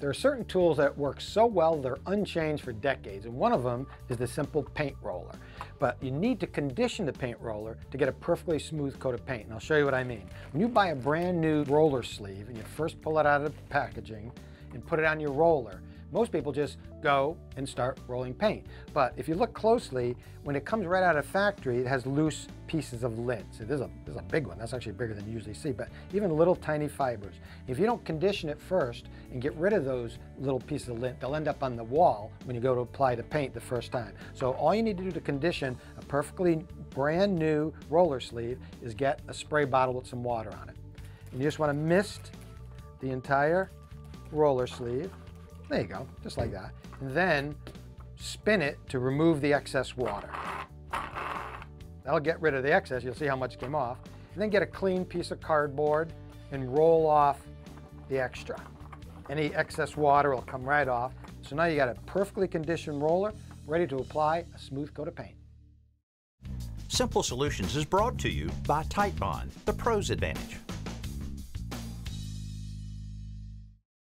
There are certain tools that work so well they're unchanged for decades, and one of them is the simple paint roller. But you need to condition the paint roller to get a perfectly smooth coat of paint, and I'll show you what I mean. When you buy a brand new roller sleeve and you first pull it out of the packaging and put it on your roller, most people just go and start rolling paint. But if you look closely, when it comes right out of the factory, it has loose pieces of lint. So this is a big one. That's actually bigger than you usually see, but even little tiny fibers. If you don't condition it first and get rid of those little pieces of lint, they'll end up on the wall when you go to apply the paint the first time. So all you need to do to condition a perfectly brand new roller sleeve is get a spray bottle with some water on it. And you just want to mist the entire roller sleeve. There you go, just like that. And then spin it to remove the excess water. That'll get rid of the excess. You'll see how much came off. And then get a clean piece of cardboard and roll off the extra. Any excess water will come right off. So now you got a perfectly conditioned roller ready to apply a smooth coat of paint. Simple Solutions is brought to you by Titebond, the pro's advantage.